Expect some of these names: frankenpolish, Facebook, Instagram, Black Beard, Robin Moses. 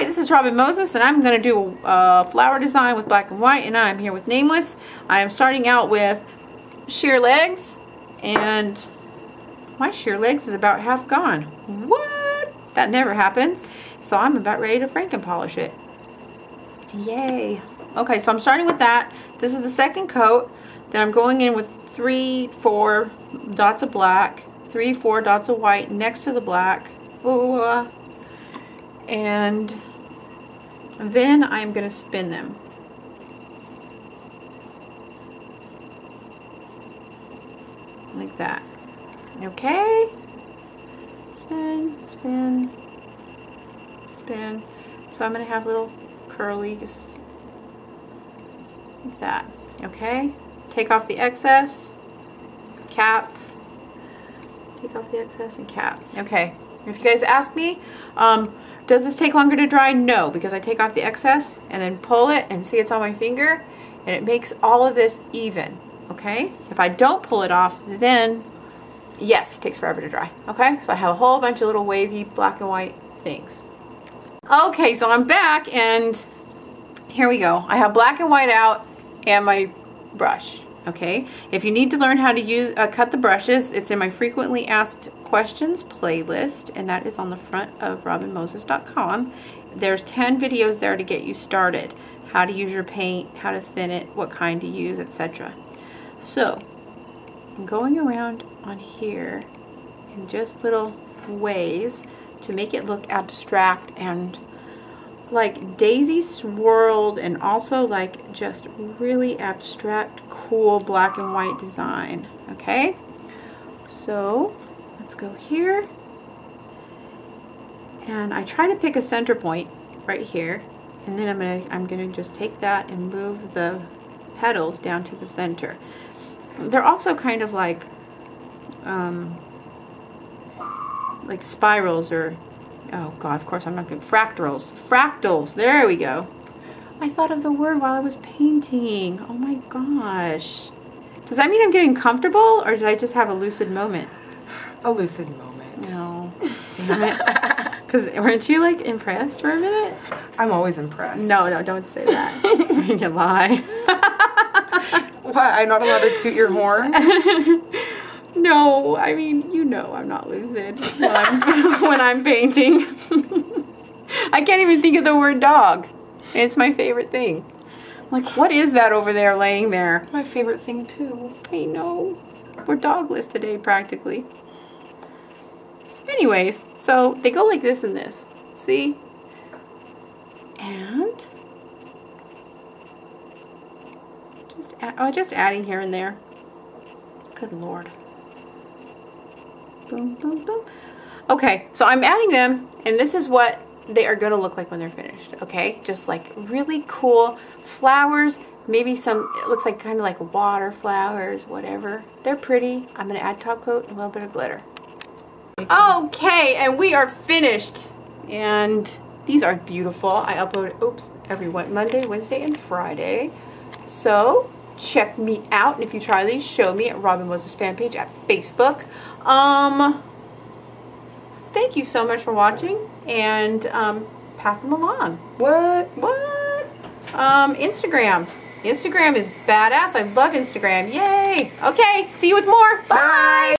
Hi, this is Robin Moses, and I'm going to do a flower design with black and white, and I'm here with Nameless. I am starting out with sheer legs, and my sheer legs is about half gone. What? That never happens. So I'm about ready to frankenpolish it. Yay. Okay, so I'm starting with that. This is the second coat. Then I'm going in with 3, 4 dots of black, 3, 4 dots of white next to the black. Ooh. And then I'm going to spin them. Like that. Okay. Spin, spin, spin. So I'm going to have little curlies. Like that. Okay. Take off the excess, cap. Take off the excess and cap. Okay. If you guys ask me, does this take longer to dry? No, because I take off the excess and then pull it and see it's on my finger and it makes all of this even, okay? If I don't pull it off, then yes, it takes forever to dry, okay? So I have a whole bunch of little wavy black and white things. Okay, so I'm back and here we go. I have black and white out and my brush, okay? If you need to learn how to use cut the brushes, it's in my frequently asked questions playlist, and that is on the front of robinmoses.com. There's 10 videos there to get you started. How to use your paint, how to thin it, what kind to use, etc. So I'm going around on here in just little ways to make it look abstract and like daisy swirled, and also like just really abstract, cool black and white design. Okay, so let's go here, and I try to pick a center point right here, and then I'm gonna just take that and move the petals down to the center. They're also kind of like spirals, or oh god, of course I'm not good. Fractals. Fractals. There we go. I thought of the word while I was painting. Oh my gosh. Does that mean I'm getting comfortable, or did I just have a lucid moment? A lucid moment. No. Damn it. Because weren't you like impressed for a minute? I'm always impressed. No, no, don't say that. You can lie. What? I'm not allowed to toot your horn? No, I mean, you know I'm not lucid when I'm, when I'm painting. I can't even think of the word dog. It's my favorite thing. I'm like, what is that over there laying there? My favorite thing too. I know. We're dogless today practically. Anyways, so they go like this and this. See? And just just adding here and there. Good Lord. Boom, boom, boom. Okay, so I'm adding them, and this is what they are going to look like when they're finished. Okay, just like really cool flowers. Maybe some, it looks like kind of like water flowers, whatever. They're pretty. I'm going to add top coat and a little bit of glitter. Okay, and we are finished. And these are beautiful. I upload, oops, every Monday, Wednesday, and Friday. So check me out. And if you try these, show me at Robin Moses fan page at Facebook. Thank you so much for watching, and pass them along. What? What? Instagram. Instagram is badass. I love Instagram. Yay. Okay. See you with more. Bye. Bye.